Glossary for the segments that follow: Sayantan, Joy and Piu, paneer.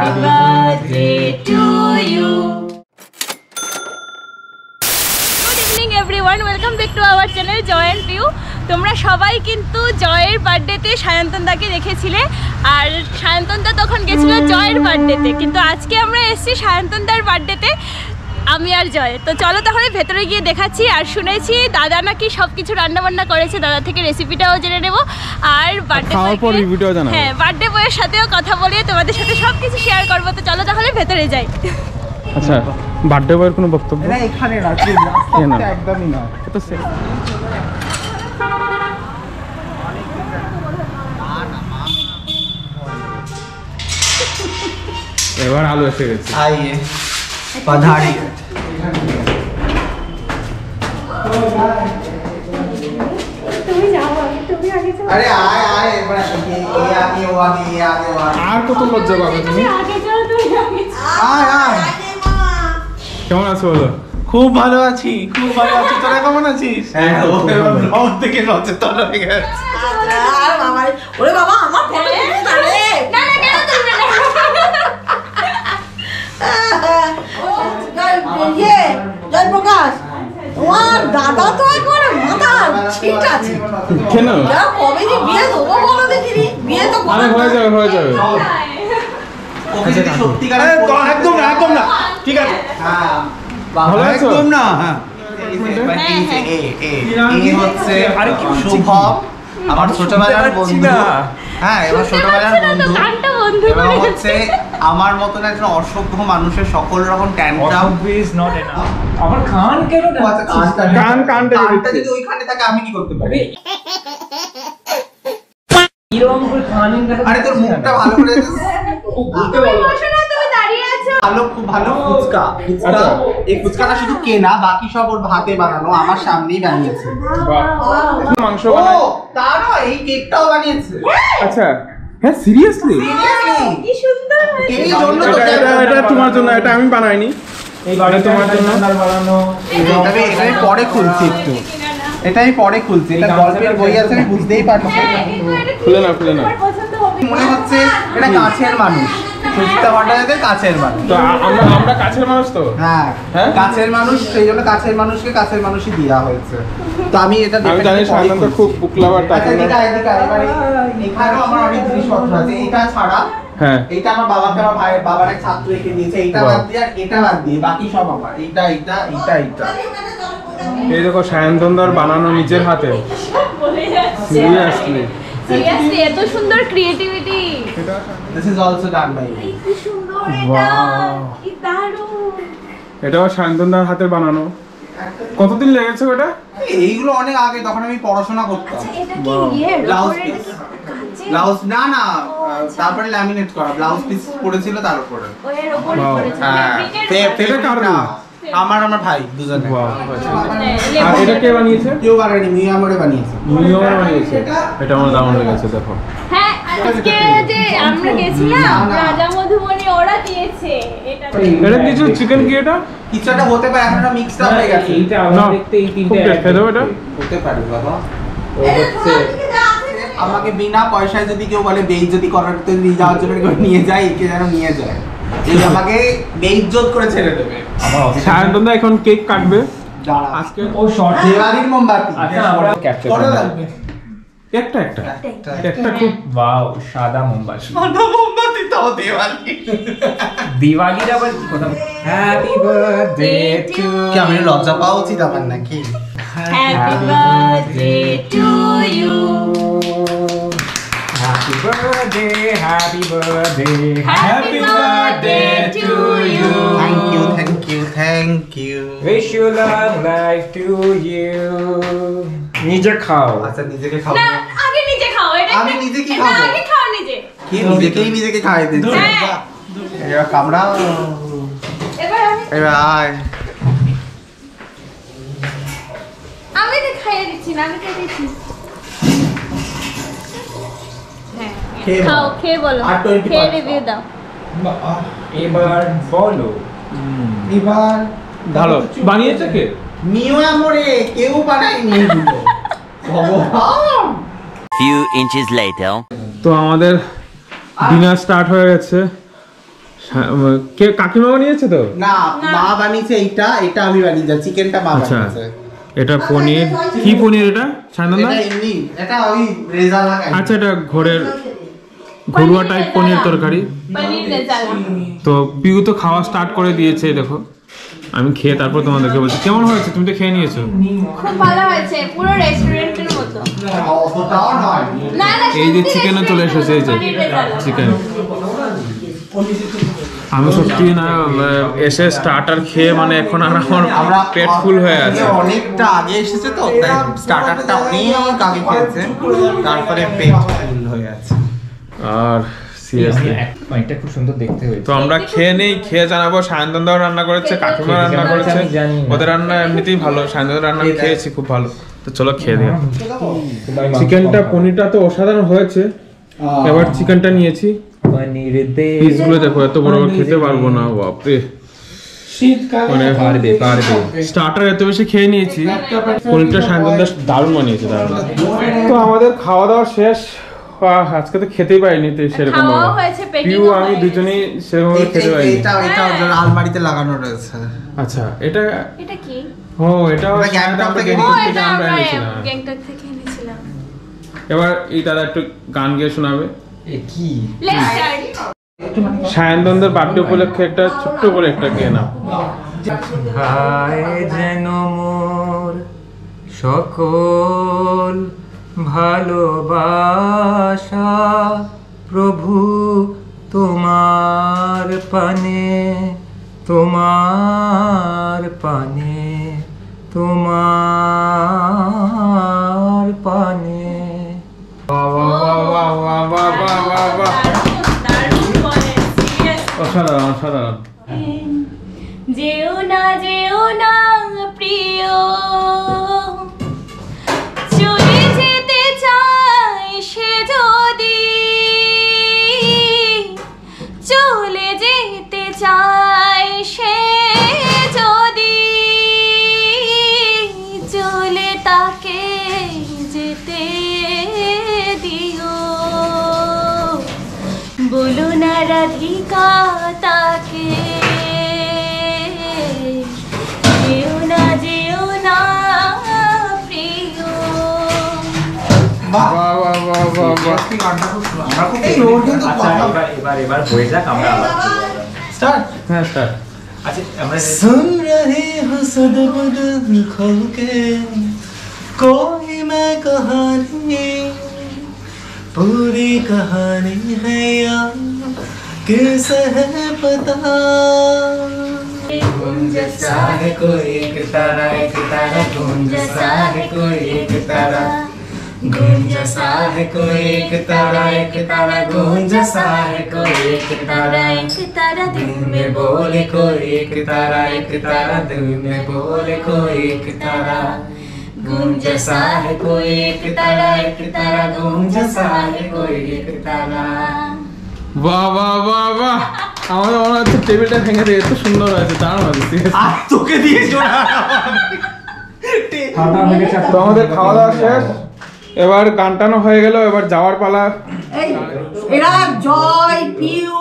Happy birthday to you. Good evening everyone. Welcome back to our channel Joy and Piu. তোমরা সবাই কিন্তু জয়ের বার্থডেতে সায়ন্তনদাকে দেখেছিলে আর সায়ন্তনদা তখন গেছিল জয়ের বার্থডেতে, কিন্তু আজকে আমরা এসেছি সায়ন্তনদার বার্থডেতে আমি আর জয়। তো চলো তাহলে ভেতরে গিয়ে দেখাচ্ছি। আর শুনেছি দাদা নাকি সবকিছু রান্নাবান্না করেছে, দাদা থেকে রেসিপিটাও জেনে নেব আর হ্যাঁ বার্থডে বয়ের সাথেও কথা বলে তোমাদের সাথে সবকিছু শেয়ার করবো। তো চলো তাহলে ভেতরে যাই। আচ্ছা বার্থডে বয়ের কোনো বক্তব্য একদমই না। এবার আলু এসে গেছে। আর কত লজ্জা পাবে তুমি? কেমন আছো বলো? খুব ভালো আছি, খুব ভালো আছি। তোরা কেমন আছিস? থেকে সচেতন হয়ে গেছে। ওরে বাবা আমার আমার ছোটবেলার বন্ধু, হ্যাঁ এবার ছোটবেলার বন্ধু এবং হচ্ছে আমার মতন একটা অসভ্য মানুষের সকল রকম ট্যান্ট্রাম। আমার কান কেন কানটা যদি ওইখানে থাকে আমি কি করতে পারি? আরে তোর মুখটা ভালো করে ভালো, খুব ভালো। ফুচকা এই ফুচকাটা শুধু কেনা, বাকি সব ওর ভাতে বানানো। আমার সামনেই বানিয়েছে, মাংস তারা এই কেকটাও বানিয়েছে। আচ্ছা হ্যাঁ সিরিয়াসলি কি সুন্দর এটা তোমার জন্য, এটা আমি বানাইনি, এটা তোমার জন্য বানানো। তবে এটা পরে খুলছি একটু, এটাই পরে খুলছি। এটা গল্পের বই আছে আমি বুঝতেই পারছি। খুলে না খুলে না, মনে হচ্ছে এটা কাছের মানুষ। এই দেখো সায়ন্তনদার বানানো নিজের হাতে। Seriously, এত সুন্দর creativity. This is also done by me. কি সুন্দর এটা, কি দারুণ। এটাও সায়ন্তনদার হাতে বানানো। কতদিন লেগেছে এটা? এইগুলো অনেক আগে, তখন আমি পড়াশোনা করতাম। আচ্ছা এটা কি ইয়ে ব্লাউজ পিস? ব্লাউজ না না, তারপরে ল্যামিনেট করা ব্লাউজ পিস পড়েছিল তার উপরে। ওর উপরে পড়েছিল। এটা কার না? আমার আমার ভাই দুজনে। আর এটা কে বানিয়েছে? কেউ বানায়নি, মিয়া মোড়ে বানিয়েছে। মিয়া মোড়ে বানিয়েছে। এটা আমার দারুণ লেগেছে দেখো। হ্যাঁ আজকে যে আমরা গেছিলাম রাজা মধুবনী ওরা দিয়েছে এটা। এটা কিছু চিকেন কি এটা? কিছুটা হতে পারে, এখনো মিক্সড আপ হয়ে গেছে। এইটা আমরা দেখতে এই তিনটা দেখে দাও, এটা হতে পারে বাবা। ও হচ্ছে আমাকে বিনা পয়সায় যদি কেউ বলে বেইজ্জতি করার তো নিয়ে যাওয়ার জন্য নিয়ে যায়, একে যেন নিয়ে যায়। লজ্জা পাওয়া উচিত আমার নাকি? Happy birthday, happy birthday, happy birthday to you. Thank you, thank you, thank you. Wish you long life to you. নিজে খাও। আচ্ছা নিজেকে খাও না, আগে নিজে খাও। এটা আমি নিজে কি খাবো? আগে খাও নিজে। কি নিজেকেই নিজেকে খাইয়ে দিচ্ছি। এবার কামড়া, এবার আমি, এবার আয়। আমি তো খাইয়ে দিচ্ছি না, আমি খাইয়ে দিচ্ছি। তো আমাদের ডিনার স্টার্ট হয়ে গেছে। কে কাকিমা বানিয়েছে তো? না, মা বানিয়েছে এটা, এটা আমি বানিয়েছি, চিকেনটা মা বানিয়েছে। এটা পনির, কি পনির এটা? ছানানা? এটা এমনি, এটা ওই রেজা লাগায়। আচ্ছা, এটা ঘরের ঘরোয়া টাইপ পনির তরকারি, পনির রেজা। তো পিউ তো খাওয়া স্টার্ট করে দিয়েছে, দেখো। আমি খেয়ে তারপর তোমাদেরকে বলছি কেমন হয়েছে। তুমি তো খেয়ে নিয়েছো? খুব ভালো হয়েছে, পুরো রেস্টুরেন্টের মতো। এই যে চিকেনও চলে এসেছে, এই যে চিকেন। আমি সত্যি না এসে স্টার্টার খেয়ে মানে এখন আর আমরা পেট ফুল হয়ে আছে। অনেকটা আগে এসেছে তো, তাই স্টার্টারটা অনেক আগে খেয়েছে, তারপরে পেট ফুল হয়ে আছে। আর সিরিয়াসলি মাইটা খুব সুন্দর দেখতে হয়েছে। তো আমরা খেয়ে নেই, খেয়ে জানাবো। সায়নদা রান্না করেছে, কাকিমা রান্না করেছে, ওদের রান্না এমনিতেই ভালো। সায়নদা রান্না খেয়েছি, খুব ভালো। তো চলো খেয়ে দিই। চিকেনটা পনিরটা তো অসাধারণ হয়েছে। এবার চিকেনটা নিয়েছি, পিসগুলো দেখো, এত বড় বড় খেতে পারবো না। বাপরে, মানে স্টার্টার এত বেশি খেয়ে নিয়েছি। পনিরটা সায়নদা দারুণ বানিয়েছে, দারুণ। তো আমাদের খাওয়া দাওয়া শেষ। আজকে তো খেতেই পারিনি, তো সেরকম পিউ আমি দুজনেই সেরকম খেতে পারিনি। এটা আলমারিতে লাগানো রয়েছে। আচ্ছা, এটা এটা কি? ও, এটা গ্যাংটক থেকে এনেছিলাম। এবার এই দাদা একটু গান গেয়ে শোনাবে। এ কি সায়নদন্দের বার্থডে উপলক্ষে একটা ছোট্ট করে একটা গেয়ে নাও। হায় যেন মোর সকল ভালোবাসা প্রভু তোমার পানে, তোমার পানে, তোমার পানে। অসাধারণ, অসাধারণ। যেও না, যেও না প্রিয়, চলে যেতে চাই সে যদি, চলে তাকে যেতে দিও। বলো না রাধিকা তাকে, যেও না, যেও না প্রিয়। सुन रहे हो सदबदन खोल के कोई मैं कहानी, पूरी कहानी है यार कैसे है पता। जैसा है कोई एक तारा, एक तारा जैसा है कोई एक तारा, गूंजा सा है कोई एक तारा, एक तारा गूंजा सा है कोई एक तारा, एक तारा दिल में बोले कोई एक तारा, एक तारा दिल में बोले कोई एक तारा, गूंजा सा है कोई एक तारा, एक तारा गूंजा सा है कोई एक तारा। वाह वाह वाह वाह। আমাদের মনে হচ্ছে টেবিলটা ভেঙে দিয়ে এত সুন্দর হয়েছে, তার মধ্যে আর তোকে দিয়ে জোড়া হাঁটা ভেঙে গেছে। আমাদের খাওয়া দাওয়া শেষ, এবার গানটানো হয়ে গেল, এবার যাওয়ার পালা। এরা জয়, পিউ,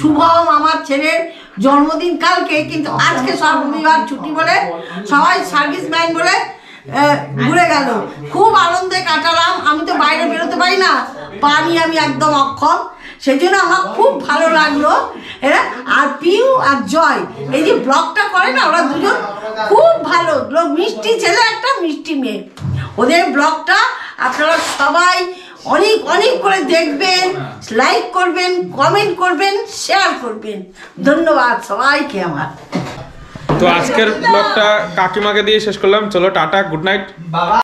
শুভম, আমার ছেলের জন্মদিন কালকে, কিন্তু আজকে সব রবিবার ছুটি বলে সবাই সার্ভিসম্যান বলে ঘুরে গেল। খুব আনন্দে কাটালাম। আমি তো বাইরে বেরোতে পারি না, পানি আমি একদম অক্ষম, সেই জন্য আমার খুব ভালো লাগলো। এরা আর পিউ আর জয় এই যে ব্লগটা করে না, ওরা দুজন খুব ভালো লোক, মিষ্টি ছেলে একটা মিষ্টি মেয়ে। ওদের ব্লগটা আপনারা সবাই অনেক অনেক করে দেখবেন, লাইক করবেন, কমেন্ট করবেন, শেয়ার করবেন। ধন্যবাদ সবাইকে আমার। তো আজকের ব্লগটা কাকিমাকে দিয়ে শেষ করলাম। চলো টাটা, গুড নাইট।